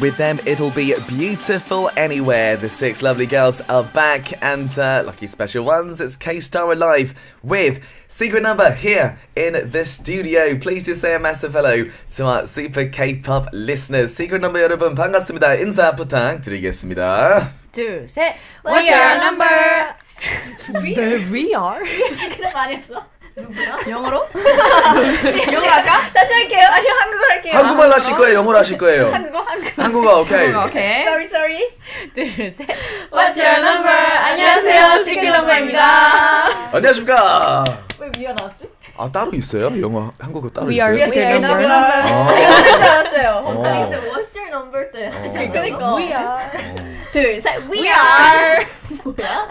With them, it'll be beautiful anywhere. The six lovely girls are back, and lucky special ones, it's K-Star Live with Secret Number here in the studio. Please do say a massive hello to our super K-pop listeners. Secret Number 여러분 반갑습니다. 인사 부탁드리겠습니다. 둘, 셋. What's your number? We are. 시크릿 아니었어? 누구야? 영어로? 영어로 할까? 다시 할게요. 아니 한국어 할게요. 한국말 하실 거예요? 영어로 하실 거예요? 한국어 오케이. Sorry. 둘, 셋. What's your number? 안녕하세요. 시크릿 넘버입니다. 안녕하십니까? 왜 미아 나왔지? 아 따로 있어요? 영어 한국어 따로 있어요? We are number. 이거는 잘 알았어요. 저는 근데 What's your number 때. 그러니까. We are. 둘, 셋. We are. 뭐야?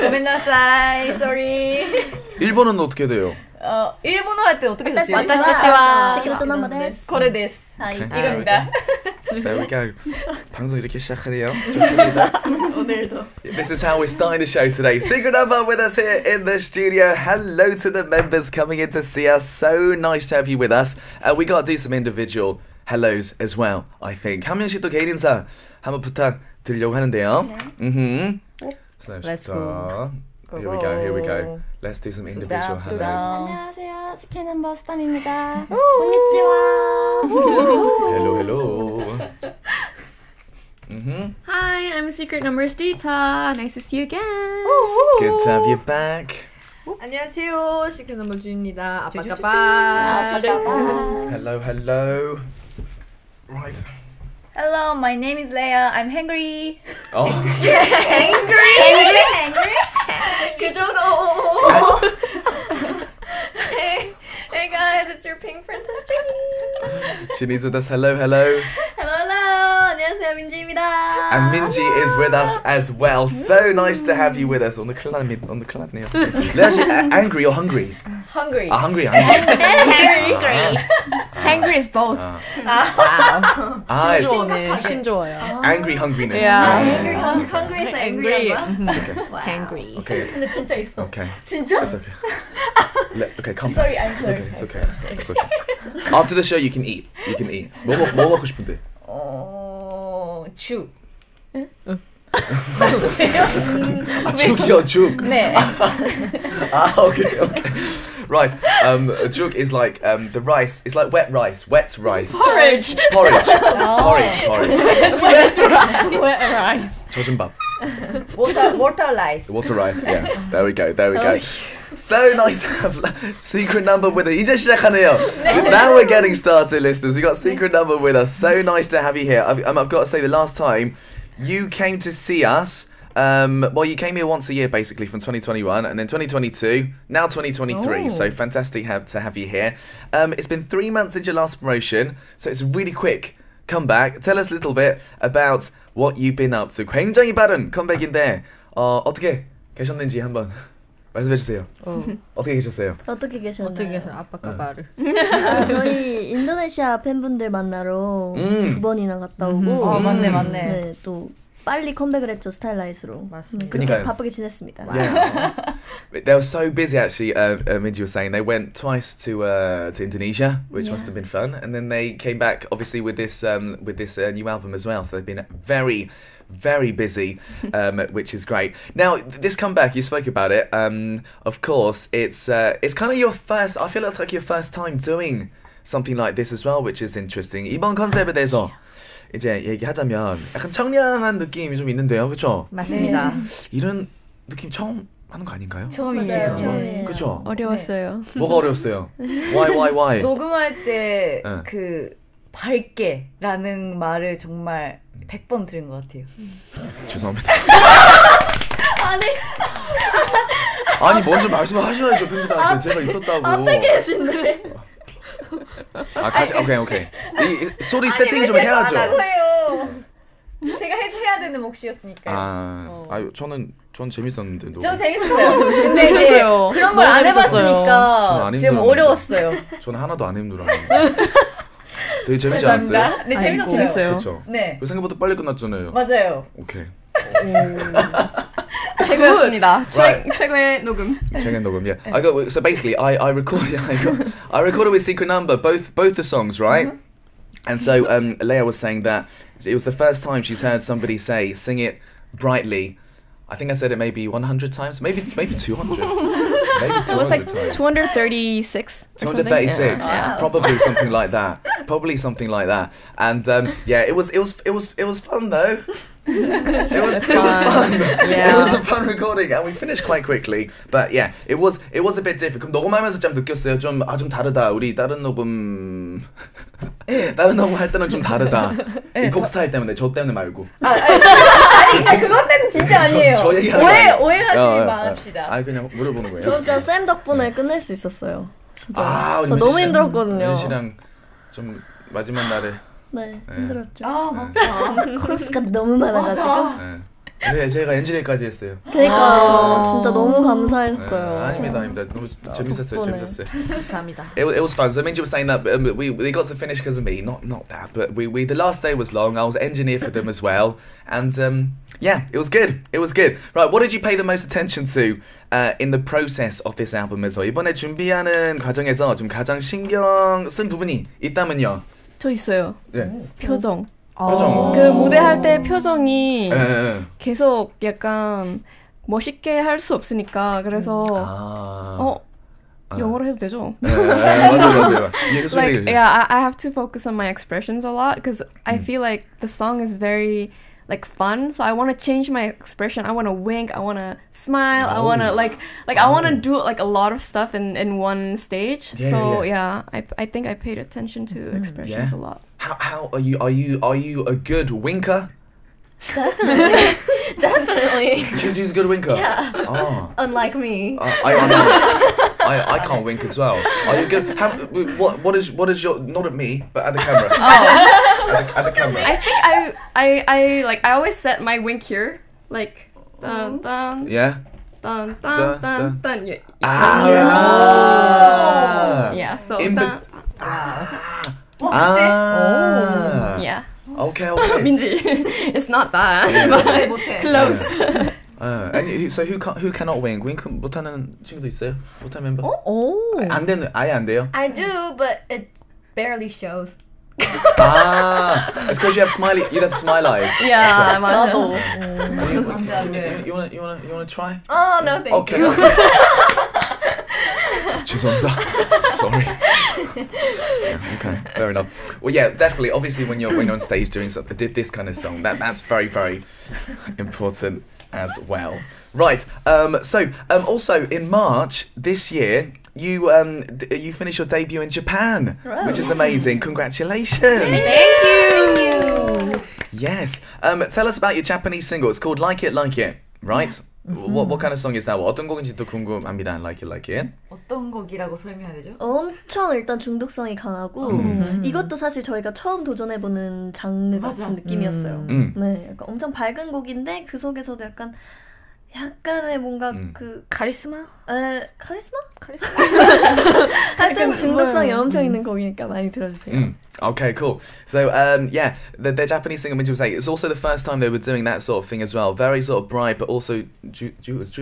고민나사이. Sorry. 일본어는 어떻게 돼요? 일본어 할 때 어떻게 됐지? 와타시타치와 시크릿 넘버 데스. 고레 데스. 이겁니다. 그러니까 방송 이렇게 시작하네요. 좋습니다. 오늘도. This is how we started the show today. Secret Number with us here in the studio. Hello to the members coming in to see us. So nice to have you with us. We got to do some individual hellos as well, I think. 한 명씩 또 개인 인사 한번 부탁드리려고 하는데요. Let's go. Here we go. Let's do some individual hellos. 안녕하세요, 시크릿 넘버 수담입니다. 안녕하세요. Hello. Hi, I'm Secret Number's Dita. Nice to see you again. Good to have you back. 안녕하세요, 시크릿 넘버 주입니다. 아빠까빠. Hello. Right. Hello, my name is Leia. I'm hungry. Oh. You're hungry? 그 정도. Hey guys, it's your pink princess Jinny. Jinny's with us. Hello. 안녕하세요, 민지입니다. And Minji is with us as well. So nice to have you with us on the climate. They're actually angry or hungry. Hungry. Hungry is both. Wow. 신조어예요. Angry, hungriness. Yeah. Hungry is angry. Hungry. Okay. 근데 진짜 있어. Okay. 진짜? It's okay. Okay, come on. Sorry, I'm sorry. It's okay. After the show, you can eat. 뭐 먹고 싶은데? 죽. 응? 죽이요, 죽. 네. Okay. Right, juk is like the rice. It's like wet rice. Porridge. Wet rice. Chojinbap. Water rice. Water rice, yeah. There we go. So nice to have Secret Number with us. Now we're getting started, listeners. We've got Secret Number with us. So nice to have you here. I've got to say, the last time you came to see us, you came here once a year, basically, from 2021, and then 2022, now 2023, so fantastic to have you here. It's been 3 months since your last promotion, so it's a really quick comeback. Tell us a little bit about what you've been up to. 굉장히 빠른 컴백인데, 어떻게 계셨는지 한번 말씀해주세요. 어떻게 계셨나요? 아빠까바를. 저희 인도네시아 팬분들 만나러 2번이나 갔다 오고. 맞네. 네, 또. 빨리 컴백을 했죠, 스타일라이트로. 맞습니다. 바쁘게 지냈습니다. They were so busy, actually, Minji was saying. They went twice to Indonesia, which must have been fun. And then they came back, obviously, with this new album as well. So they've been very, very busy, which is great. Now, this comeback, you spoke about it. Of course, it's kind of your first, I feel it's like your first time doing something like this as well, which is interesting. 이번 컨셉에 대해서 이제 얘기하자면 약간 청량한 느낌이 좀 있는데요, 그렇죠? 맞습니다. 이런 느낌 처음 하는 거 아닌가요? 처음이에요. 그렇죠? 어려웠어요. 뭐가 어려웠어요? Why? 녹음할 때 그 밝게라는 말을 정말 100번 들은 것 같아요. 죄송합니다. 아니 먼저 말씀하셔야죠, 팬분들한테 제가 있었다고. 앞에 계신데. 오케이. 이 소리 세팅 좀 해야죠. 제가 해야 되는 몫이었으니까요. 저는 재밌었는데. 저 재밌었어요. 재밌었어요. 그런 걸 안 해봤으니까 지금 어려웠어요. 저는 하나도 안 힘들어요. 되게 재밌지 않았어요? 네, 재밌었어요. 그렇죠. 네. 생각보다 빨리 끝났잖아요. 맞아요. 오케이. 최고였습니다. 최고의 녹음. Yeah. So basically, I recorded with Secret Number both the songs, right? And so Leia was saying that it was the first time she's heard somebody say, sing it brightly. I think I said it maybe 100 times, maybe 200. Maybe 200 it was like times. 236. 236, yeah. Wow. Probably something like that. Probably something like that. And yeah, it was fun though. It was fun. Yeah. It was a fun recording, and we finished quite quickly. But yeah, it was a bit difficult. 녹음하면서 좀 느꼈어요. 좀 다르다. 우리 다른 녹음 할 때는 좀 다르다. 이 곡 스타일 때문에 저 때문에 말고. 아니 그것 때문에 진짜 아니에요. 오해하지 맙시다. 아 그냥 물어보는 거예요. 저 진짜 쌤 덕분에 끝낼 수 있었어요. 진짜. 저 너무 힘들었거든요. 민지랑 좀 마지막 날에. 네, 힘들었죠. 아 맞다. 코러스가 너무 많아가지고. 네. 네, 저희가 엔지니어까지 했어요. 그러니까 진짜 너무 감사했어요. 네, 아닙니다. 너무 재밌었어요. 감사합니다. It was fun. So Minji was saying that we got to finish because of me. Not that, but we the last day was long. I was engineer for them as well, and yeah, it was good. It was good. Right, what did you pay the most attention to in the process of this album? So 이번에 준비하는 과정에서 좀 가장 신경 쓴 부분이 있다면요? 저 있어요. 네. 표정. 표정. 그 무대할 때 표정이 계속 약간 멋있게 할 수 없으니까 그래서 영어로 해도 되죠? 맞아요. Like, yeah, I have to focus on my expressions a lot because I feel like the song is very like fun, so I want to change my expression. I want to wink. I want to smile. I want to like I want to do like a lot of stuff in one stage. Yeah, so I think I paid attention to expressions a lot. How are you a good winker? Definitely. She's a good winker. Yeah. Oh. Unlike me. I can't wink as well. Are you good? What is your, not at me, but at the camera. Oh. At the camera. I think I always set my wink here, like dun dun. Yeah. Dun dun dun dun. Yeah. Ah. Yeah. So. Yeah. Okay. Minji, it's not that, but close. And so who cannot wink? Wink 못하는 친구도 있어요? 못하는 멤버? 안 되는 아예 안 돼요? I do, but it barely shows. It's because you have smile eyes. Yeah, my novel. You wanna try? Oh no, thank you. 죄송합니다. Sorry. Yeah, okay, fair enough. Well, yeah, definitely. Obviously, when you're on stage doing something, did this kind of song, that's very, very important as well. Right. So also in March this year, you finished your debut in Japan, which is amazing. Congratulations. Thank you. Yes. Tell us about your Japanese single. It's called Like It, right? Yeah. What kind of song is that? 어떤 곡인지도 궁금합니다. Like it. 어떤 곡이라고 설명해야 되죠? 엄청 일단 중독성이 강하고 이것도 사실 저희가 처음 도전해보는 장르 같은 느낌이었어요. 네, 약간 엄청 밝은 곡인데 그 속에서도 약간의 뭔가 그 카리스마? 카리스마? 하여튼 중독성이 엄청 있는 곡이니까 많이 들어주세요. Okay, cool. So, yeah, the Japanese singer Minji was saying it's also the first time they were doing that sort of thing as well. Very sort of bright, but also Ju,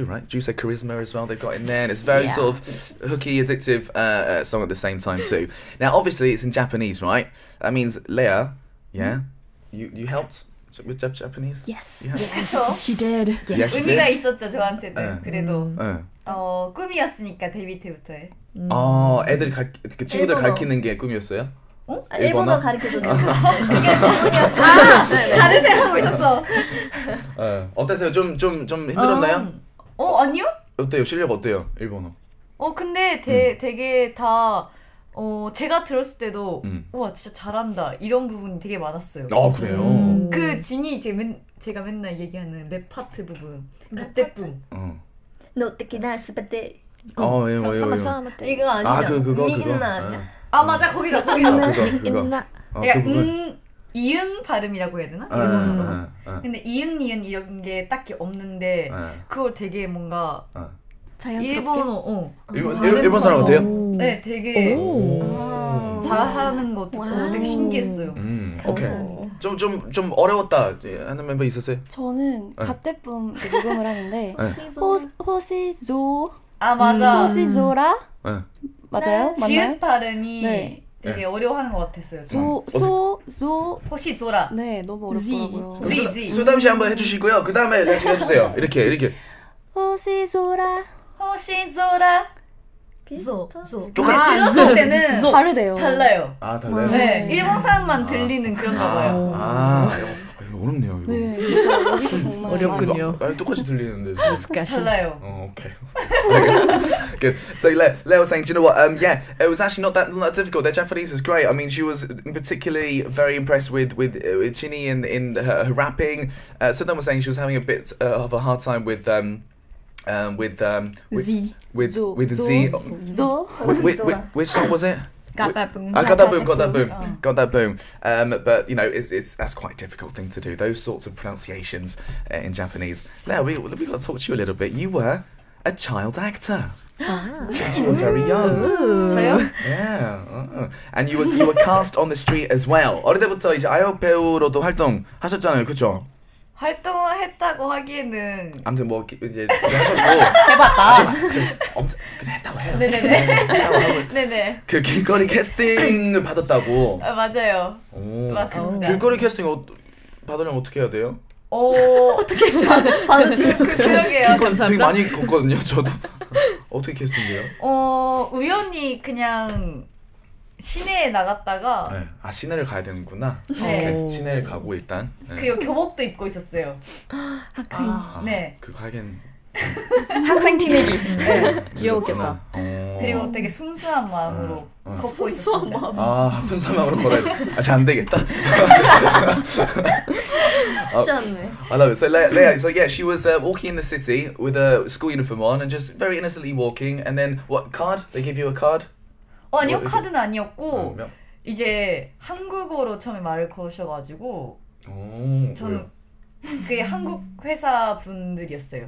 right? Ju said charisma as well. They've got in there, and it's very sort of hooky, addictive song at the same time too. Now, obviously, it's in Japanese, right? That means Leia, you helped with Japanese. Yes, she did. Yes, 의미가 있었죠 저한테는 그래도. 꿈이었으니까 데뷔 때부터에. 애들 그 친구들 가르치는 게 꿈이었어요? 일본어 가르쳐줬는데 그게 질문이었어요. 다른 생각 오셨어. 어땠어요? 좀 힘들었나요? 아니요? 어때요? 실력 어때요? 일본어? 근데 되게 다 제가 들었을 때도 우와 진짜 잘한다 이런 부분이 되게 많았어요. 그래요? 그 진이 제가 맨날 얘기하는 랩 파트 부분 그때뿐 너 어떻게 나 스페데 잠깐만 이거 아니죠? 미기는 아니야? 맞아 거기다 있나? 이응 발음이라고 해야 되나? 일본어로. 근데 이응 이런 게 딱히 없는데 그걸 되게 뭔가 자연스럽게 일본 사람 같아요? 네 되게 잘하는 거 듣고 되게 신기했어요. 감사합니다. 좀 어려웠다 하는 멤버 있었어요? 저는 갓대뿜 녹음을 하는데 호시조라 맞아요? 지읒 발음이 되게 네. 어려워하는 것 같았어요. 소 호시 조라. 네, 너무 어렵더라고요. 소담 씨 한번 해주시고요. 그 다음에 다시 해주세요. 이렇게. 호시 조라, 호시 조라. 소. 들었을 때는 달라요. 아, 달라요. 네, 일본 사람만 들리는 그런가 봐요. 어렵네요. 이거. 네, 어렵군요. 아, 똑같이 들리는데. 달라요. Oh, okay. Good. So Leo was saying, do you know what? Yeah, it was actually not that difficult. Their Japanese was great. I mean, she was particularly very impressed with Jinny in her rapping. Soodam was saying she was having a bit of a hard time Which song was it? Got that boom. But you know, that's quite a difficult thing to do. Those sorts of pronunciations in Japanese. Now we got to talk to you a little bit. You were a child actor. Since you were very young. Yeah. And you were cast on the street as well. 어려서부터 이제 아역 배우로도 활동하셨잖아요, 그렇죠? 활동했다고 하기에는 아무튼 뭐 이제 하셨고 해봤다. 그냥 했다고 해요. 네네. 그 길거리 캐스팅을 받았다고. 아 맞아요. 오. 맞습니다. 길거리 캐스팅 받으려면 어떻게 해야 돼요? 어떻게 받으시면 그러게요. 되게 많이 걷거든요. 저도 어떻게 캐스팅돼요? 우연히 그냥. 시내에 나갔다가 네. 아 시내를 가야 되는구나. 네. 시내를 가고 일단 네. 그리고 교복도 입고 있었어요. 학생. 아, 네. 그 가긴 학생 티내기. 네. 귀여웠겠다. 그리고 되게 순수한 마음으로 걷고 있었어요. 순수한 마음으로 걸어야 돼. 잘 안 되겠다. 쉽지 않네. I love it. So Lea, so yeah, she was walking in the city with a school uniform on and just very innocently walking. And then what card? They give you a card? 아니요 카드는 아니었고 이제 한국어로 처음에 말을 거셔가지고 저는 그게 한국 회사 분들이었어요.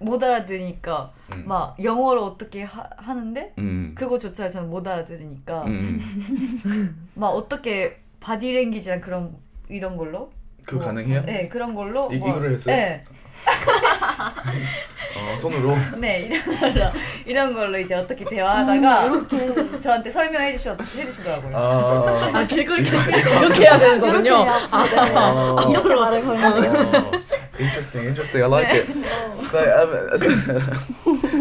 못 알아들으니까 막 영어로 어떻게 하는데 그거조차 저는 못 알아들으니까 막 어떻게 바디랭귀지랑 그런 이런 걸로 그거 가능해요? 네 그런 걸로 이거를 했어요? 네. 손으로? 네 이런 걸로 이제 어떻게 대화하다가 저한테 해주시더라고요. 길거리 이렇게 해야 되는군요. 이렇게 말을 걸면. Interesting. I like it. So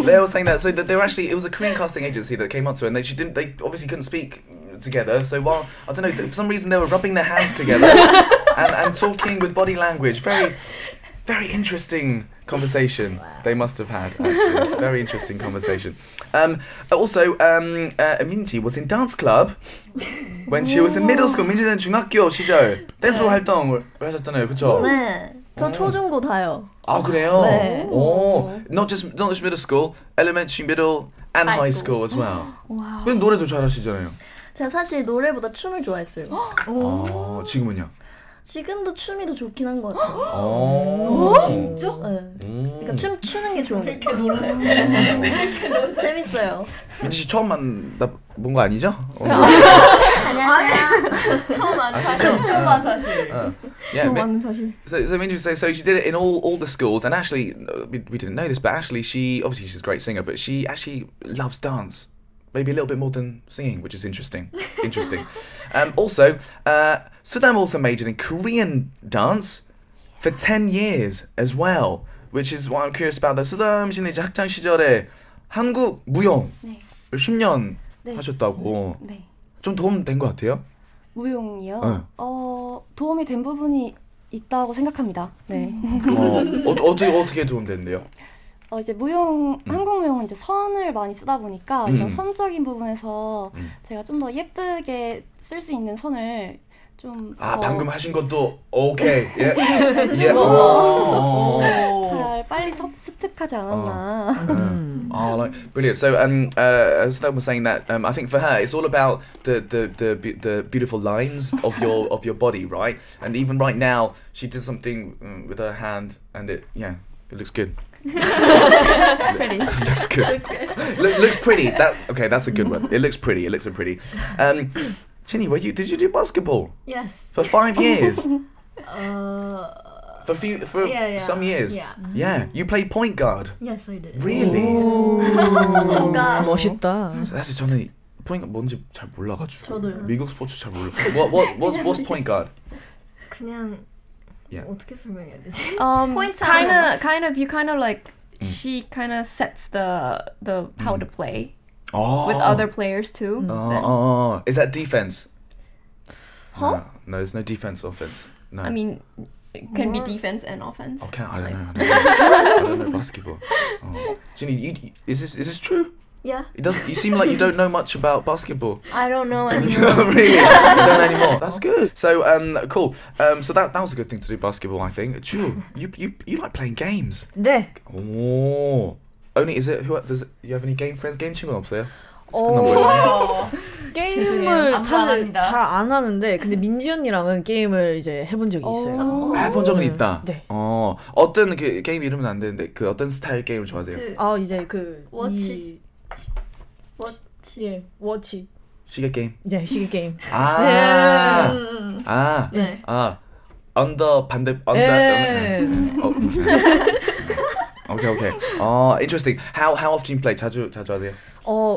they were saying that. So that they were actually it was a Korean casting agency that came up to her, and they obviously couldn't speak together. So while I don't know for some reason they were rubbing their hands together and talking with body language. Very interesting conversation they must have had, actually. Very interesting conversation. Also, Minji was in dance club when she was in middle school. 민지는 중학교 시절 댄스 활동을 하셨잖아요, 그렇죠? 네, 저 초중고 다요. 아 그래요? 네. 오, not just middle school, elementary, middle, and high school as well. 와. 근데 노래도 잘하시잖아요. 제가 사실 노래보다 춤을 좋아했어요. 아, 지금은요? 지금도 춤이 더 좋긴 한 것 같아요. 진짜? 네. 그러니까 춤추는 게 좋은 거 같아요. 이렇게 놀래. 재밌어요. 민지 씨 처음 만나본 거 아니죠? 안녕하세요. 처음 안 사실. So Minji would say, so she did it in all the schools, and actually, we didn't know this, but actually she's a great singer, but she actually loves dance. Maybe a little bit more than singing, which is interesting. Also, Soodam also majored in Korean dance for 10 years as well, which is why I'm curious about that. Soodam 씨는 이제 학창 시절에 한국 무용 10년 하셨다고. 좀 도움 된 것 같아요? 무용이요? 네. 도움이 된 부분이 있다고 생각합니다. 네. 어떻게 도움 됐는데요? 이제 한국 무용은 이제 선을 많이 쓰다 보니까 이런 선적인 부분에서 제가 좀 더 예쁘게 쓸 수 있는 선을 좀 방금 하신 것도 오케이. 예. 잘 빨리 습득하지 않았나. Brilliant. So Soodam was saying that I think for her it's all about the beautiful lines of your body, right? And even right now she did something with her hand and it looks good. That's pretty. Looks good. Looks pretty. That's a good one. It looks pretty. Jinny, did you do basketball? Yes. For 5 years. Some years. Yeah. You played point guard. Yes, I did. Really? Oh, 멋있다. 사실 저는 포인트 뭔지 잘 몰라가지고. 저도요. 미국 스포츠 잘 몰라. What's point guard? 그냥 어떻게 설명해야 되지? Kind of like she kind of sets the how to play with other players too. Is that defense? Huh? No, there's no defense, offense. No. I mean, it can be defense and offense. Okay, I don't know. I don't know basketball. Oh. Jinny, is this true? Yeah. It doesn't. You seem like you don't know much about basketball. I don't know anymore. Really? You don't anymore. That's good. So cool. So that was a good thing to do, basketball. I think. Jewel, you like playing games. 네. Oh. Only is it who does? You have any game friends? Game 친구 없어요? 오. 게임을 사실 잘 안 하는데 근데 민지 언니랑은 게임을 이제 해본 적이 있어요. 해본 적은 있다. 네. 어 어떤 그 게임 이름은 안 되는데 그 어떤 스타일 게임을 좋아하세요? 아 이제 그 워치. 워치. 시계 게임. 네, 시계 게임. 아. Okay. Interesting. How often you play? 자주 하세요?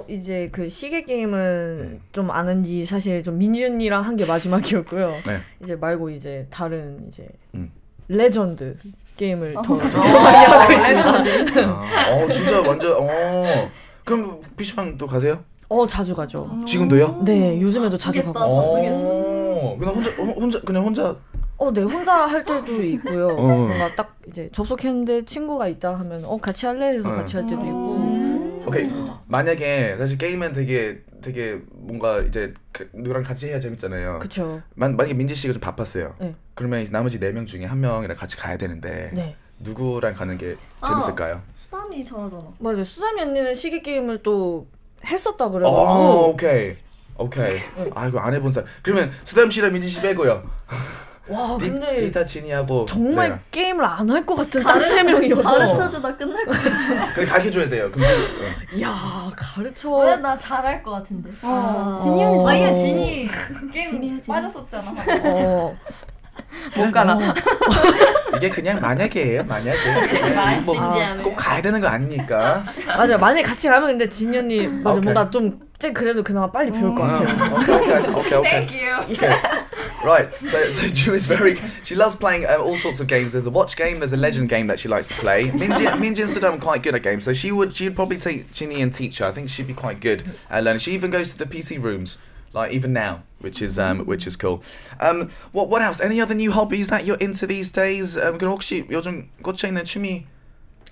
이제 그 시계 게임은 좀 아는 지 사실 좀 민지 언니랑 한 게 마지막이었고요. 네. 이제 말고 이제 다른 이제 레전드 게임을 더 많이 하고 있습니다. 진짜 완전 그럼 PC방도 가세요? 자주 가죠. 지금도요? 네, 요즘에도 자주 가고 있어요. 그냥 혼자 네, 혼자 할 때도 있고요. 뭔가 딱 이제 접속했는데 친구가 있다 하면 같이 할래 해서 같이 할 때도 있고. 오케이. 만약에 사실 게임은 되게 뭔가 이제 누구랑 같이 해야 재밌잖아요. 그렇죠. 만약에 민지 씨가 좀 바빴어요. 네. 그러면 나머지 4명 중에 1명이랑 같이 가야 되는데. 네. 누구랑 가는 게 재밌을까요? 수담이 저러잖아. 맞아요. 수담이 언니는 시계 게임을 또 했었다 그래가지고. 오케이. 네. 아 이거 안 해본 사람. 그러면 수담 씨랑 민지 씨 빼고요. 와 근데 디타 지니하고 정말 네. 게임을 안 할 것 같은 딱 3명이어서 가르쳐주다 끝날 것 같아. 근데 가르쳐줘야 돼요. 근데 야 가르쳐. 왜 나 잘할 것 같은데. 지니 언니 아니야 지니 게임 빠졌었잖아. 못 가나. 이게 그냥 만약이에요. 만약에 꼭 가야 되는 거 아니니까. 맞아. 만약에 같이 가면 근데 지니 언니 맞아 오케이. 뭔가 좀 그래도 그나마 빨리 배울 것 같아요. Okay. Thank you. Okay. Right. So Ju is she loves playing all sorts of games. There's a watch game. There's a legend game that she likes to play. Minji and Soodam are quite good at games. So she'd probably take Jinny and teach her. I think she'd be quite good at learning. She even goes to the PC rooms. Like even now, which is cool. What else? Any other new hobbies that you're into these days? 그럼 혹시 요즘 꽂혀있는 취미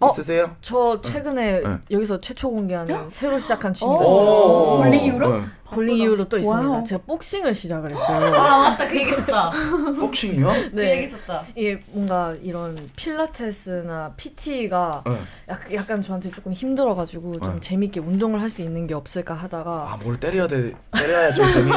있으세요? 저 최근에 여기서 최초 공개하는 새로 시작한 취미가 있어요. 볼링 이후로? 볼링 이후로 또 있습니다. 제가 복싱을 시작을 했어요. 아 맞다, 그 얘기 있었다. 복싱이요? 네. 그 얘기 있었다. 이게 뭔가 이런 필라테스나 PT가 약간 저한테 조금 힘들어가지고 좀 재밌게 운동을 할 수 있는 게 없을까 하다가 아 뭘 때려야 좀 재미.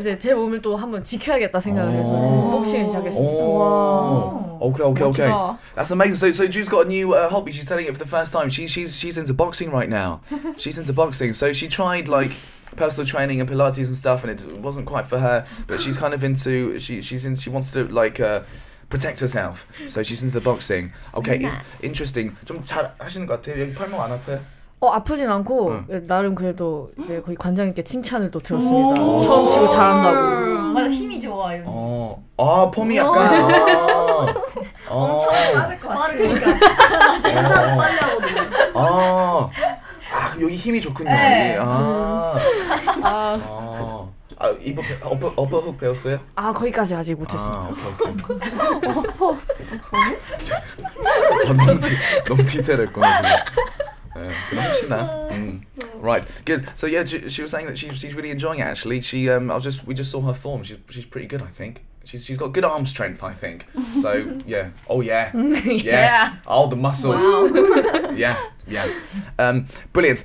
이제 제 몸을 또 한번 지켜야겠다 생각을 해서 복싱을 시작했습니다. Okay. That's amazing. So Ju's got a new hobby. She's telling it for the first time. She's into boxing right now. She's into boxing. So she tried like personal training and Pilates and stuff, and it wasn't quite for her. But she's kind of into she wants to like protect herself. So she's into the boxing. Okay, interesting. 좀 잘 하시는 것 같아요. 여기 팔목 안 아파요? 아프진 않고 나름 그래도 이제 거의 관장님께 칭찬을 또 들었습니다. 처음 치고 잘한다고. 맞아 힘이 좋아요. 폼이 약간. 엄청 빠를 것 같아. 맞아 인사도 빨리 하거든요. 여기 힘이 좋군요. 네. 이거 어퍼훅 배웠어요? 거기까지 아직 못했습니다. 어퍼훅. 너무 디테일했구나. Right, good. So yeah, she was saying that she's really enjoying it. Actually, we just saw her form. She's pretty good, I think. She's got good arm strength, I think. So yeah. Oh yeah. Yes. Oh, the muscles. Wow. Yeah. Brilliant.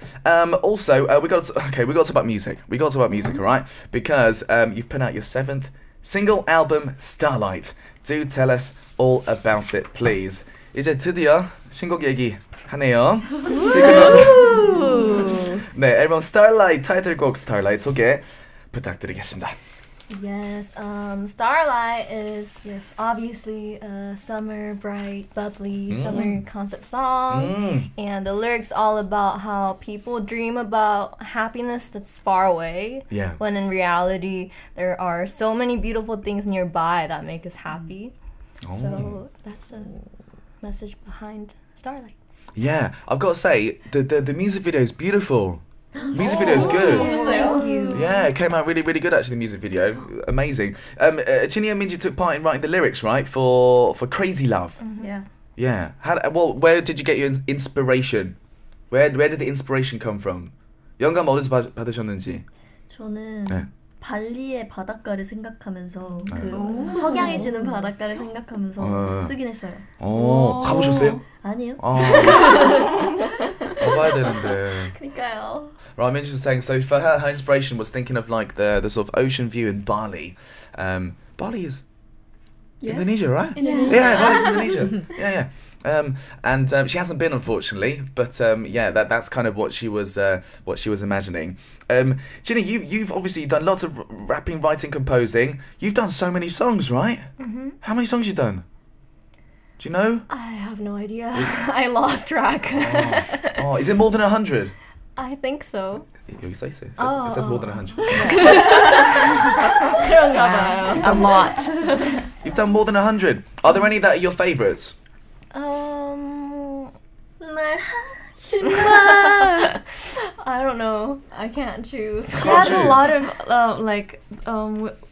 Also, we got to talk about music. All right, because you've put out your 7th single album, Starlight. Do tell us all about it, please. 이제 드디어 신곡 얘기. 하네요. 네, 앨범 Starlight 타이틀곡 Starlight 소개 부탁드리겠습니다. Yes, Starlight is, yes, obviously a summer, bright, bubbly, summer concept song. And the lyrics all about how people dream about happiness that's far away. Yeah. When in reality, there are so many beautiful things nearby that make us happy. So that's the message behind Starlight. Yeah, I've got to say, the music video is beautiful. Music video is good. Thank you. Yeah, it came out really, really good actually, the music video. Amazing. Jinny and Minji took part in writing the lyrics, right, for Crazy Love. Yeah. Yeah. Well, where did you get your inspiration? Where did the inspiration come from? 영감 어디서 받으셨는지? 저는 발리의 바닷가를 생각하면서 그 석양이 지는 바닷가를 생각하면서 쓰긴 했어요. 가보셨어요? 아니요. Right, Minji was saying, so for her inspiration was thinking of like the sort of ocean view in Bali. Bali is Indonesia, right? Indonesia. Yeah, Bali's Indonesia. Yeah, yeah. And she hasn't been, unfortunately, but yeah, that's kind of what she was imagining. Jinny, you've obviously done lots of rapping, writing, composing. You've done so many songs, right? How many songs you done? Do you know? I have no idea. I lost track. Is it more than 100? I think so. You say so. It says more than 100. A lot. You've done more than 100. Are there any that are your favourites? I don't know. I can't choose. She has a lot of like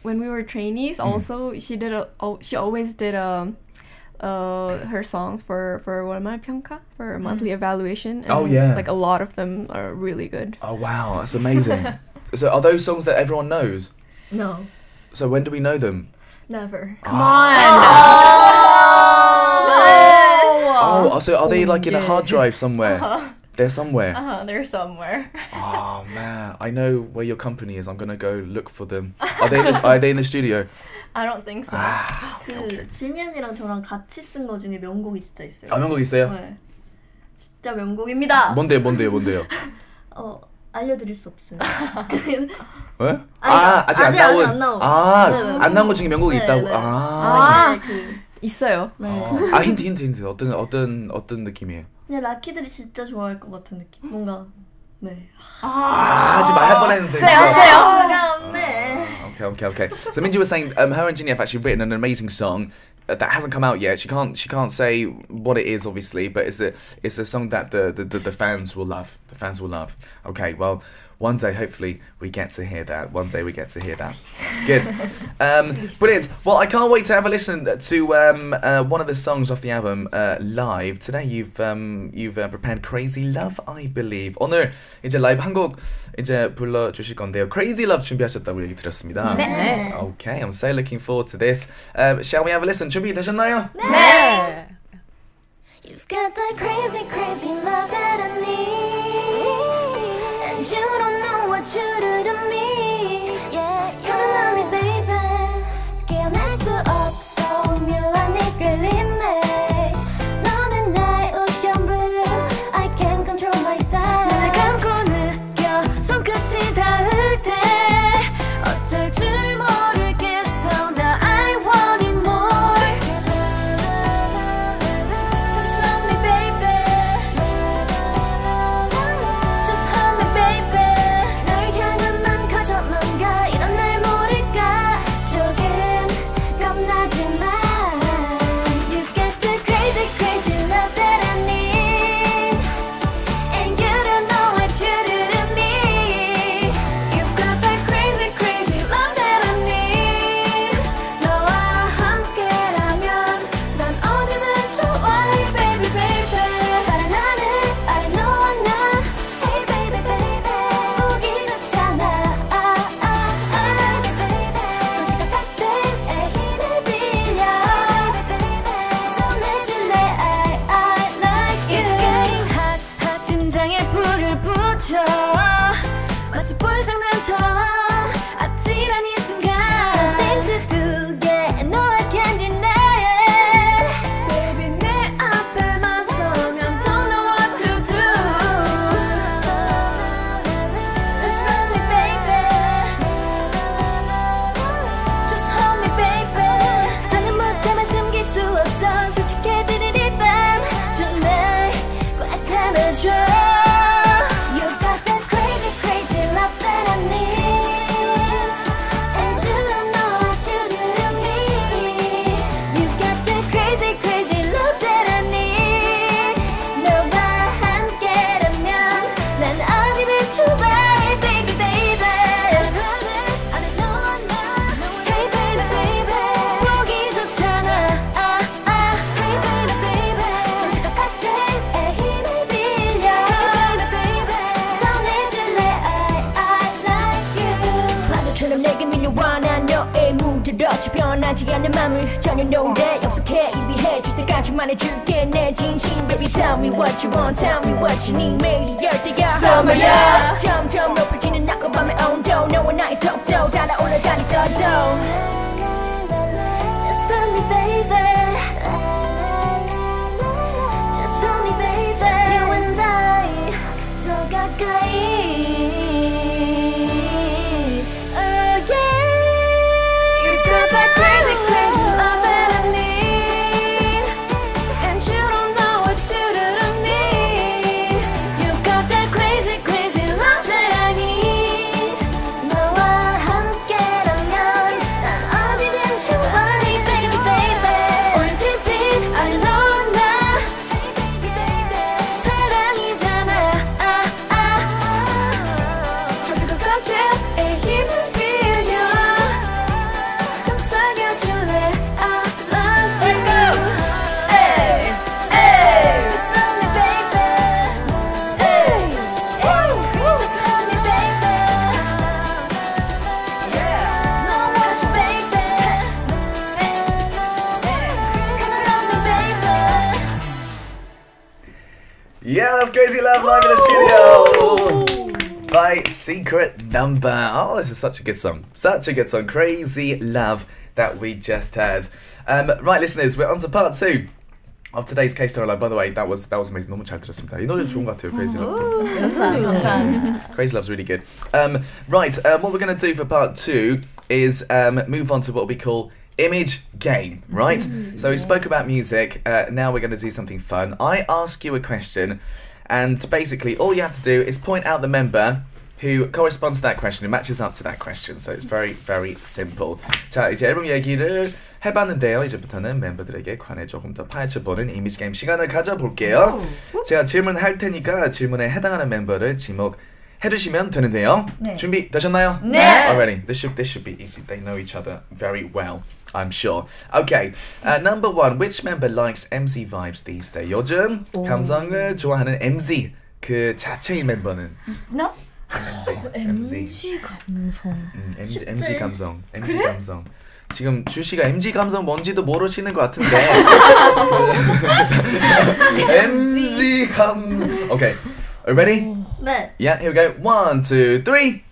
when we were trainees. Also, she did a. She always did a. Her songs for what am I, 평가? For a monthly evaluation. And like a lot of them are really good. Oh wow, that's amazing. So are those songs that everyone knows? No. So when do we know them? Never. Come on. Oh, so are they like in a hard drive somewhere? They're somewhere. They're somewhere. Oh man, I know where your company is. I'm gonna go look for them. Are they in the studio? I don't think so. 그 진현이랑 저랑 같이 쓴 거 중에 명곡이 진짜 있어요. 아 명곡 있어요? 네. 진짜 명곡입니다. 뭔데요? 알려드릴 수 없어요. 왜? 아직 안 나온. 안 나온 거 중에 명곡이 있다고. 있어요. 힌트. 어떤 느낌이에요? 그냥 라키들이 진짜 좋아할 것 같은 느낌. 뭔가 네. 지금 말할 뻔했는데. 세요. Okay. So Minji was saying, her and Jinny have actually written an amazing song that hasn't come out yet. She can't say what it is, obviously, but it's a song that the fans will love. The fans will love. Okay, well, one day hopefully we get to hear that. Good. Brilliant. Well, I can't wait to have a listen to one of the songs off the album live today. You've prepared Crazy Love, I believe. 오늘 이제 라이브 한 곡 이제 불러 주실 건데요. Crazy Love 준비하셨다고 얘기 들었습니다. 네. Okay, I'm so looking forward to this. Shall we have a listen? 준비되셨나요? 네. You've got that crazy, crazy love that I need. And you don't know what you do to me. Yeah, you love me, baby. 깨어날 수 없어 묘한 네 끌림에 너는 나의 ocean blue. I can't control myself. 눈을 감고 느껴 손끝이 닿을 때 어쩔 줄 모르겠어. Now I want it more. Just love me, baby. Just love me, baby. 널 향한만 커져만가 이런 날 모를까 조금 겁나지만 You got the crazy, crazy love that I need. And you don't know what you do to me. You've got that crazy, crazy love that I need. 너와 함께라면 난 언제나 좋아해, baby, baby. 다른 나는 다른 너와 나. Hey, baby, baby. 보기 좋잖아. Baby, baby. 손이 닿을 때 힘을 빌려. Baby, baby. 손을 줄래? I like you. It's getting hot, hot. 심장에 불을 붙여 마치 볼장난처럼. 아찔한 이 순간 Nothing to do, yeah. No, I can't deny it. Baby, 내 앞에만 서면 Don't know what to do. Just love me, baby. 민요와 난 너의 문제같이 변하지 않는 맘을 전혀 노래 약속해 이비해질 때까지 말해줄게 내 진심 Baby tell me what you want tell me what you need 매일이 열대야 Summer야 점점 높아지는 낮과 밤의 온도 너와 나의 속도 달아올라다니 떠도 Just love me baby Just love me baby Just you and I 더 가까이 Crazy, crazy love that I need And you don't know what you do to me You've got that crazy, crazy love that I need 너와 함께라면 난 어디든 좋아해 Baby, baby 오랜 TV I know 나 사랑이잖아 Tropical cocktail의 힘을 Yeah, that's Crazy Love live in the studio by Secret Number. Oh, this is such a good song. Such a good song. Crazy Love that we just heard. Right, listeners, we're on to part two of today's K-Star Live. By the way, that was amazing. 너무 잘 들었습니다. You know just wrong to Crazy Love. Crazy Love's really good. Right, what we're going to do for part two is move on to what we call Image Game, right? So we spoke about music, now we're going to do something fun. I ask you a question, and basically all you have to do is point out the member who corresponds to that question, who matches up to that question. So it's very, very simple. 자, 이제 앨범 얘기를 해봤는데요. 이제부터는 멤버들에게 관해 조금 더 파헤쳐보는 Image Game 시간을 가져볼게요. 제가 질문할 테니까 질문에 해당하는 멤버를 지목 해주시면 되는데요. 네. 준비되셨나요? 네. Already. This should be easy. They know each other very well, I'm sure. Okay. Number one. Which member likes MZ vibes these days? 요즘 감성을 좋아하는 MZ 그 자체인 멤버는? 나? MZ 감성. MZ 감성. MZ 그래? 감성. 지금 주씨가 MZ 감성 뭔지도 모르시는 것 같은데. MZ 감성. Okay. Are you ready? 네. Yeah, here we go. 1, 2, 3.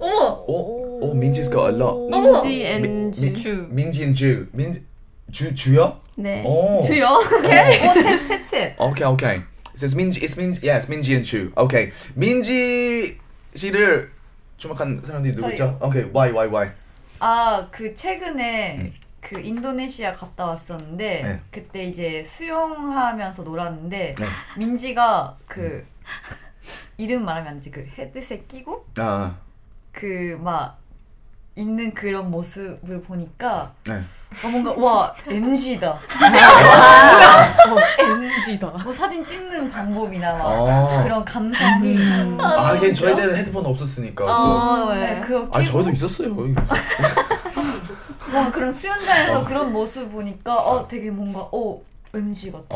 Oh, Minji's got a lot. Minji and Ju. Ju요? 네. Ju요? Okay. 셋. Okay. So it's Minji and Ju. Okay. Minji 씨를 주목한 사람들이 누구죠? Okay, why? 아, 그 최근에 그 인도네시아 갔다 왔었는데 네. 그때 이제 수영하면서 놀았는데 네. 민지가 그 이름 말하면 안 되지 그 헤드셋 끼고 그 막 있는 그런 모습을 보니까 네. 뭔가 와 MZ다 MZ다 뭐 사진 찍는 방법이나 막 그런 감성이 이게 저희 때는 헤드폰 없었으니까 네, 아 저희도 있었어요 와 그런 수영장에서 그런 모습 보니까 되게 뭔가 MG 같아.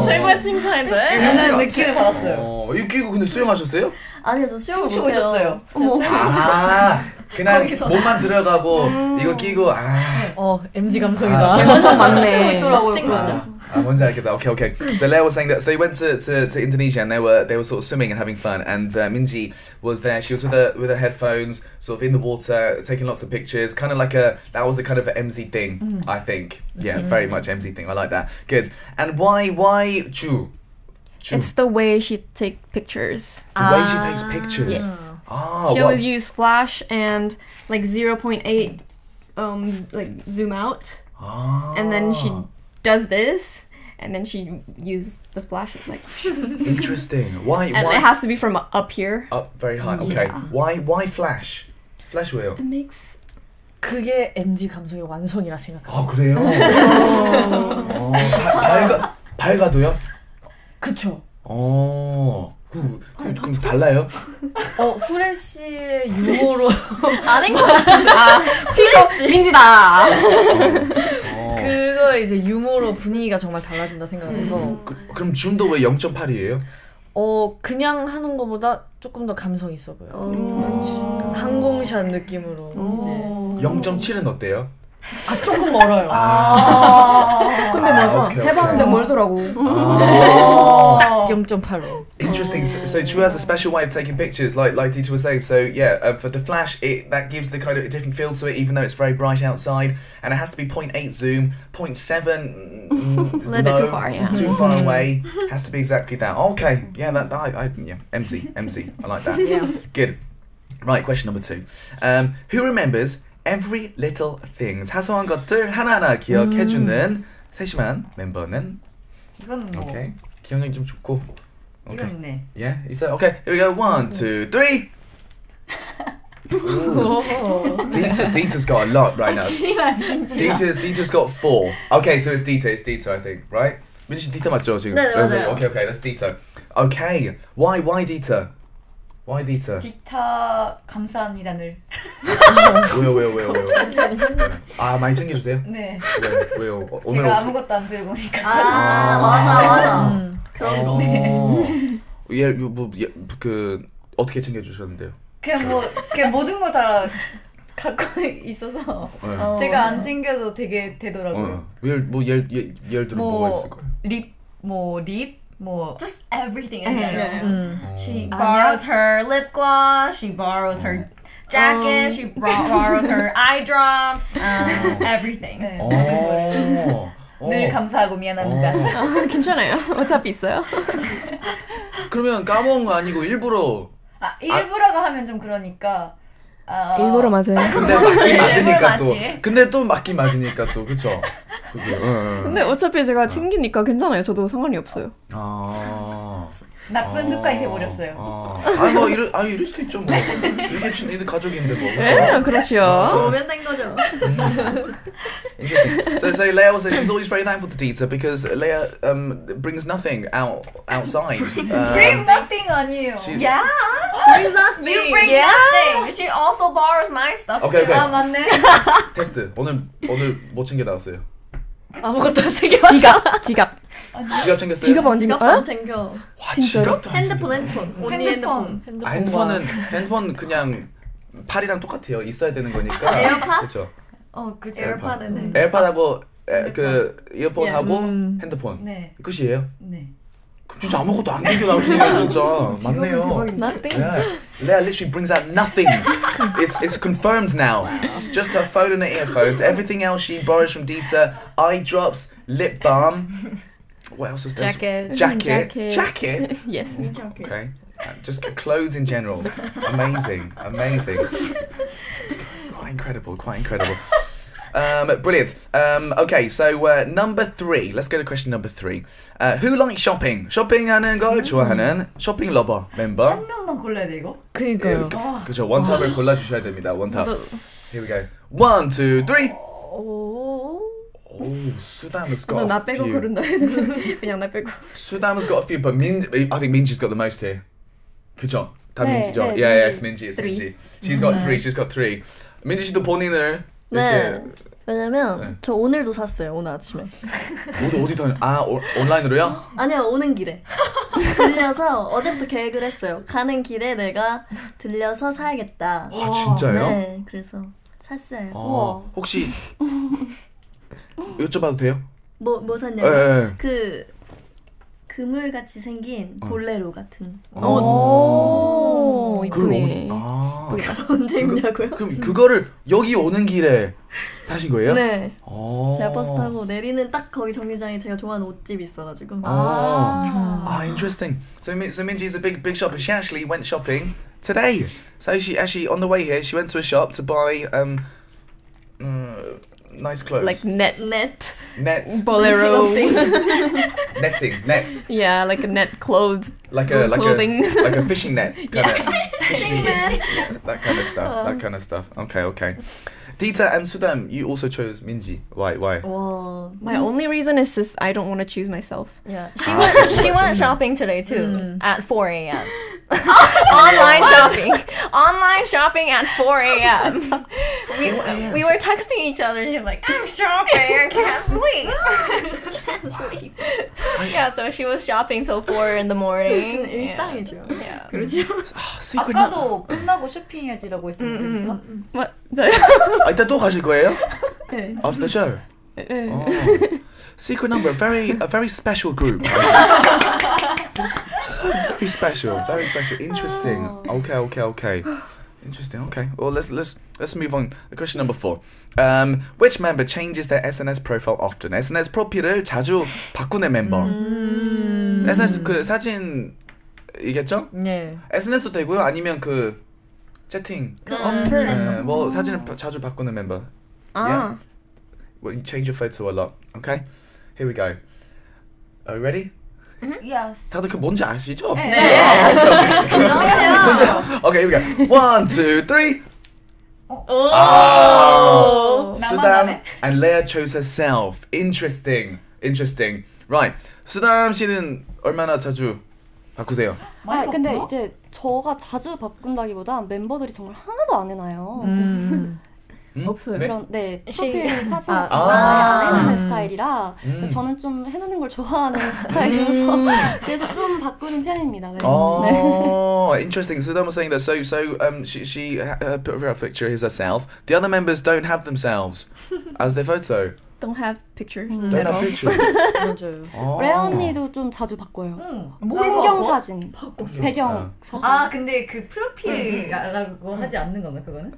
최고의 칭찬인데. 이런 느낌을 받았어요. 이 끼고 근데 수영하셨어요? 아니요, 저 수영 못 했어요. 그냥 몸만 들어가고 이거 끼고 MG 감성이다. 감성 맞네. 젖힌 거죠. 뭔지 알겠다. Okay. So Lea was saying that so they went to Indonesia and they were sort of swimming and having fun. And Minji was there. She was with her headphones, sort of in the water, taking lots of pictures. Kind of like that was a kind of MZ thing, I think. Yeah, very much MZ thing. I like that. Good. And why Ju? It's the way she takes pictures. The way she takes pictures. Yes. She always use flash and like 0.8, like zoom out. And then she does this, and then she used the flashes like. Interesting. Why? And why? It has to be from up here. Up very high. Okay. Yeah. Why flash? Flash wheel. It makes. 그게 MG 감성의 완성이라 생각해요. 아 그래요? 밝아도요? 그쵸. 그럼 달라요? 후레쉬의 유머로 아닌 것 같은데. 취소 민지다. 그걸 이제 유머로 분위기가 정말 달라진다 생각해서 그럼 줌도 왜 0.8이에요? 그냥 하는 거보다 조금 더 감성 있어 보여. 항공샷 느낌으로. 이제 0.7은 어때요? 아 조금 멀어요. 근데 맞아. 해봤는데 멀더라고. 딱 0.8로. Interesting. So Chu has a special way of taking pictures, like Dita was saying. So yeah, for the flash, that gives the kind of a different feel to it, even though it's very bright outside, and it has to be 0.8 zoom, 0.7. A little bit too far, yeah. Too far away. Has to be exactly that. Okay, yeah, yeah. MC, I like that. Yeah. Good. Right, question number 2. Who remembers? Every little things. 사소한 것들 하나하나 기억해주는 세심한 멤버는. 이건 뭐. Okay. 기억력이 좀 좋고. Okay. 이건 있네. Yeah, 있어요. Okay, here we go. 1, 2, 3. Dita's got a lot right now. Dita's got 4. Okay, so it's Dita, I think, right? 민지 Dita 맞죠 지금? 네, 맞아요. Okay, that's Dita. Okay, why Dita? Why Dita? Dita, 감사합니다 늘. 왜요? 아 많이 챙겨주세요? 네. 왜요? 오늘 제가 아무것도 안 들고 오니까. 아 맞아. 그런 거. 예, 뭐 그 어떻게 챙겨주셨는데요? 그냥 뭐 그냥 모든 거 다 갖고 있어서 제가 안 챙겨도 되게 되더라고요. 예를 들어 뭐가 있을 거예요? 립. More. Just everything in general. She borrows her lip gloss, she borrows her jacket, she borrows her eye drops, everything. 네. 늘 감사하고 미안합니다. 괜찮아요. 어차피 있어요. 그러면 까먹은 거 아니고 일부러. 아, 일부러가 하면 좀 그러니까. 일부러 맞아요. 근데 맞으니까 또. 근데 또 맞으니까 또 그렇죠. 근데 어차피 제가 챙기니까 괜찮아요. 저도 상관이 없어요. 나쁜 습관이 돼버렸어요. 이럴 수도 있죠 뭐. 이들 가족인데 뭐. 네, 그렇죠. 좋으면 된 거죠. Interesting. So Lea also, she's always very thankful to Dita because Lea brings nothing outside. Brings nothing on you. Yeah. Brings nothing. You bring nothing. She also borrows my stuff. Okay. 아 맞네. 테스트. 오늘 뭐 챙겨 나왔어요? 아무것도 안 챙겨. 지갑. 지갑 챙겼어요? 지갑 안 챙겨. 와, 지갑도 안 챙겨. 핸드폰. 핸드폰은 그냥 팔이랑 똑같아요. 있어야 되는 거니까. 에어팟? 그렇죠. 그죠. 에어팟은. 에어팟하고 그 이어폰하고 핸드폰. 네. 끝이에요? 네. 그럼 진짜 아무것도 안 챙겨 나오시네요, 진짜. 맞네요. Nothing. Yeah. Lea literally brings out nothing. It's confirmed now. Just her phone and her earphones. Everything else she borrows from Dita. Eye drops, lip balm. What else was there? Jacket. Yes. Jacket. Okay. Just clothes in general. Amazing. Quite incredible. Brilliant. Okay, so number 3. Let's go to question number 3. Who likes shopping? 쇼핑하는 걸 좋아하는 쇼핑 러버 멤버. 한 명만 골라야 돼 이거? 그니까요. 그렇죠. 원탑을 골라주셔야 됩니다. 원탑. Here we go. 1, 2, 3. Soodam's got a few. 그냥 나 빼고. Soodam's got a few, but I think Minji's got the most here. 그죠? 다 민지죠? Yeah, it's Minji. She's got 3. 민지 씨도 본인을. 네. 왜냐면 저 오늘도 샀어요. 오늘 아침에. 어디서 하냐? 온라인으로요? 아니요. 오는 길에. 들려서 어제부터 계획을 했어요. 가는 길에 내가 들려서 사야겠다. 아 진짜요? 네. 그래서 샀어요. 우와. 혹시 여쭤봐도 돼요? 뭐 샀냐고? 그 그물같이 생긴 볼레로 같은 옷. 이쁘네. 언제 입냐고요? 그럼 그거를 여기 오는 길에 사신 거예요? 네. 제가 버스 타고 내리는 딱 거기 정류장에 제가 좋아하는 옷집이 있어가지고. Interesting. So Minji is a big shopper. She actually went shopping today. So she actually, on the way here, she went to a shop to buy nice clothes. Like net. Bolero. Netting. Yeah, like a net clothes. Like a fishing net. That kind of stuff. Okay. Dita and Soodam, you also chose Minji. Why? Well, my only reason is just I don't want to choose myself. Yeah. She went shopping today too at 4 a.m. Online shopping. Online shopping at 4 a.m. we were texting each other. She's like, I'm shopping. I can't sleep. Yeah, so she was shopping till 4 in the morning. 일상이죠. Yeah. 그렇죠. 아까도 끝나고 쇼핑해야지라고 했었는데. 뭐? 아, 이따 또 가실 거예요? 네. After the show. Oh. Secret Number, a very special group. So very special, interesting. Okay. Interesting. Okay. Well, let's move on. Question number 4. Which member changes their SNS profile often? SNS 프로필을 자주 바꾸는 멤버. SNS 그 사진이겠죠? 네. SNS도 되고요. 아니면 그 채팅. 어플. 뭐 사진을 자주 바꾸는 멤버. 아. Yeah. Well, you change your photo a lot. Okay. Here we go. Are you ready? Yes. 다들 그 뭔지 아시죠? 네. Okay, here we go. 1, 2, 3. Oh. Soodam and LEA chose herself. Interesting. Right. Soodam 씨는 얼마나 자주 바꾸세요? 아, 근데 이제 저가 자주 바꾼다기보다 멤버들이 정말 하나도 안 해놔요. 없어요. 그런 네 프로필 사진 같은 거 많이 안 해놓는 스타일이라 저는 좀 해놓는 걸 좋아하는 스타일이어서 그래서 좀 바꾸는 편입니다. 네. Oh, interesting. So Soodam was saying that she put her picture is herself. The other members don't have themselves as their photo. Don't have picture. Don't have picture. 맞아요. 레아 언니도 좀 자주 바꿔요. 풍경 사진, 배경 사진. 아 근데 그 프로필이라고 하지 않는 건가 그거는?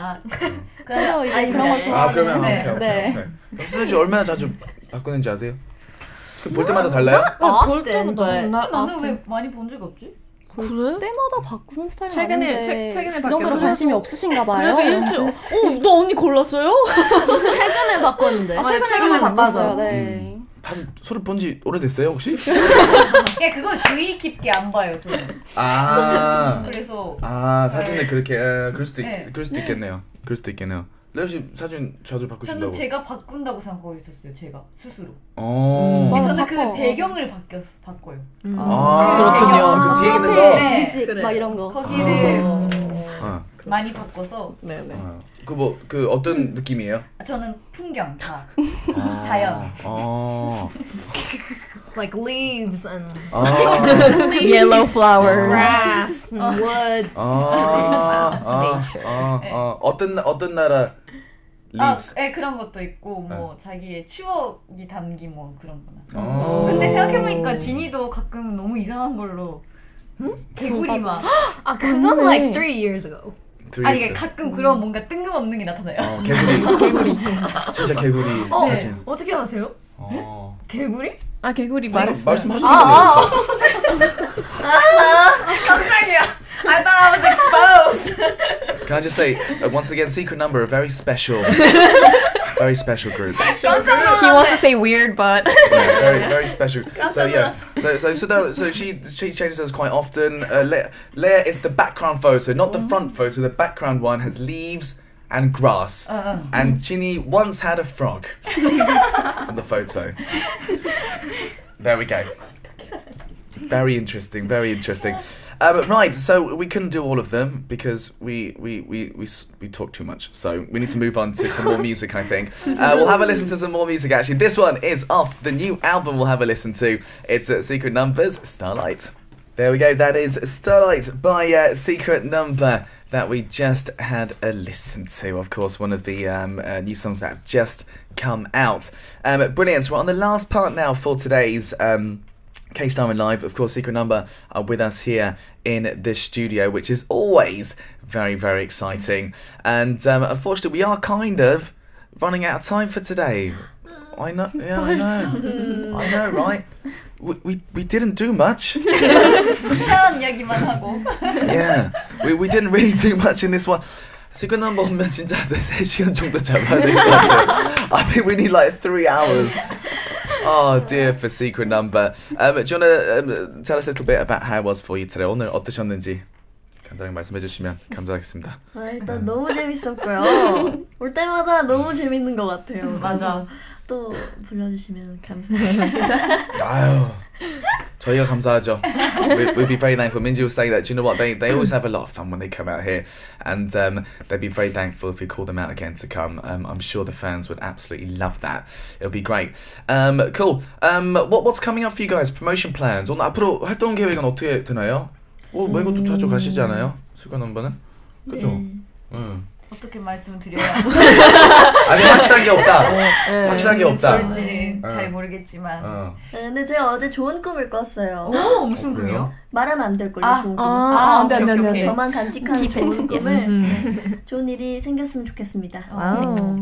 아, 그래서 이제 그런 걸 좋아하는. 아 그러면 오케이. 수진 씨 얼마나 자주 바꾸는지 아세요? 볼 때마다 달라요? 볼 때마다. 나는 왜 많이 본 적이 없지? 그래? 때마다 바꾸는 스타일이 아닌데 최근에 그 정도로 관심이 없으신가 봐요. 그래도 일주일. 나 언니 골랐어요? 최근에 바꿨는데. 아, 최근에 바꿨어요. 네. 다들 서로 본 지 오래됐어요 혹시? 예, 그거 주의 깊게 안 봐요 저는. 아. 그래서. 아 사진을 그렇게 그럴 수도 있겠네요. 레아 씨 사진 자주 바꾸신다고? 저는 제가 바꾼다고 생각하고 있었어요. 제가 스스로. 오. 저는 그 배경을 바꿔요. 그렇군요. 그 뒤에 있는 거. 뮤직 막 이런 거. 거기를 많이 바꿔서. 네네. 그 뭐 그 어떤 느낌이에요? 저는 풍경 다 자연. Like leaves and yellow flowers, grass, woods. Nature. 어떤 나라 leaves? 예 그런 것도 있고 뭐 자기의 추억이 담긴 뭐 그런 거나. 근데 생각해 보니까 지니도 가끔 너무 이상한 걸로 개구리 막. 아 그건 like 3 years ago. 아니 이게 가끔 그런 뭔가 뜬금없는 게 나타나요. 개구리. 진짜 개구리 사진. 어떻게 아세요? 개구리? 아 개구리 말씀하셨는데요. 깜짝이야. I thought I was exposed. Can I just say once again, Secret Number, a very special, very special group. He wants to say weird, but yeah, very special. So yeah, so she changes those quite often. LEA is the background photo, not the front photo. The background one has leaves and grass, and Jinny once had a frog on the photo. There we go. Very interesting. Right, so we couldn't do all of them because we talk too much. So we need to move on to some more music, I think. We'll have a listen to some more music, actually. This one is off the new album we'll have a listen to. It's Secret Number's Starlight. There we go. That is Starlight by Secret Number that we just had a listen to. Of course, one of the new songs that have just come out. Brilliant. So we're on the last part now for today's... K-Star Live, of course, Secret Number are with us here in the studio, which is always very, very exciting. And unfortunately, we are kind of running out of time for today. I know, yeah, I know, right? We didn't do much. Yeah, we didn't really do much in this one. Secret Number 오면 진짜 3시간 정도 잡아야 될 것 같아요. I think we need like 3 hours. Oh dear, for Secret Number. Do you want to tell us a little bit about how it was for you today? 오늘 어떠셨는지 간단하게 말씀해 주시면 감사하겠습니다. 아, 일단 너무 재밌었고요. 올 때마다 너무 재밌는 것 같아요. 맞아. 또 불러주시면 감사하겠습니다. 아유. 저희가 감사하죠. We'd be very thankful. Minji was saying that, do you know what, they always have a lot of fun when they come out here, and they'd be very thankful if we call them out again to come. I'm sure the fans would absolutely love that. It'll be great. Cool. What's coming up for you guys? Promotion plans. 오늘 앞으로 활동 계획은 어떻게 되나요? 외국도 자주 가시지 않아요? Secret Number는? 그죠? 응. 어떻게 말씀드려야 아직 확실한 게 없다. 확실한 게 없다. 그렇지. 잘 모르겠지만. 근데 제가 어제 좋은 꿈을 꿨어요. 오, 무슨 꿈이요? 말하면 안 될 걸요, 좋은 꿈. 안 돼. 저만 간직하는 좋은 꿈은 좋은 일이 생겼으면 좋겠습니다.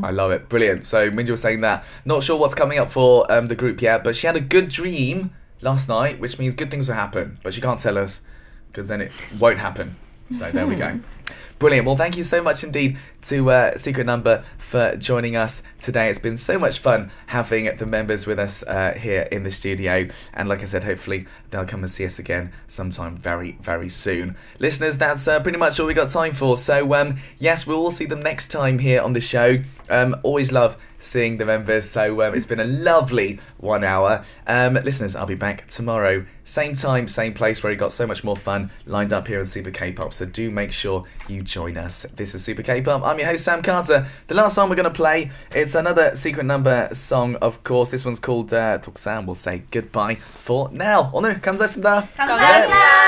I love it. Brilliant. So Minji was saying that. Not sure what's coming up for the group yet, but she had a good dream last night, which means good things will happen, but she can't tell us because then it won't happen. So there we go. Brilliant. Well, thank you so much indeed to Secret Number for joining us today. It's been so much fun having the members with us here in the studio. And like I said, hopefully they'll come and see us again sometime very, very soon. Listeners, that's pretty much all we got time for. So, yes, we'll all see them next time here on the show. Always love seeing the members. So it's been a lovely 1 hour. Listeners, I'll be back tomorrow. Same time, same place, where we got so much more fun lined up here on Super K-Pop. So do make sure you join us. This is Super K-Pop. I'm your host, Sam Carter. The last song we're going to play, it's another Secret Number song, of course. This one's called Tok Sam. We'll say goodbye for now. 오늘 감사했습니다. 감사합니다.